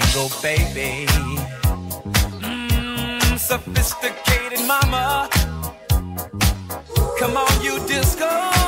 single baby. Sophisticated mama, come on you disco.